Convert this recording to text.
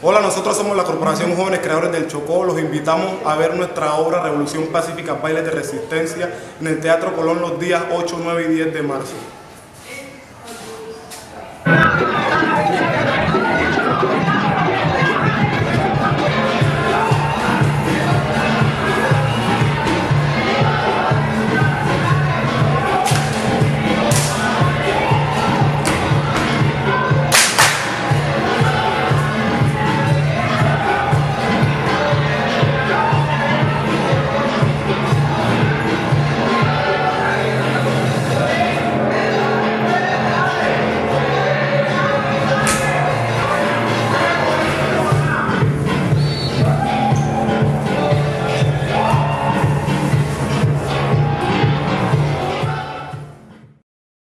Hola, nosotros somos la Corporación Jóvenes Creadores del Chocó. Los invitamos a ver nuestra obra Revolución Pacífica Bailes de Resistencia en el Teatro Colón los días 8, 9 y 10 de marzo.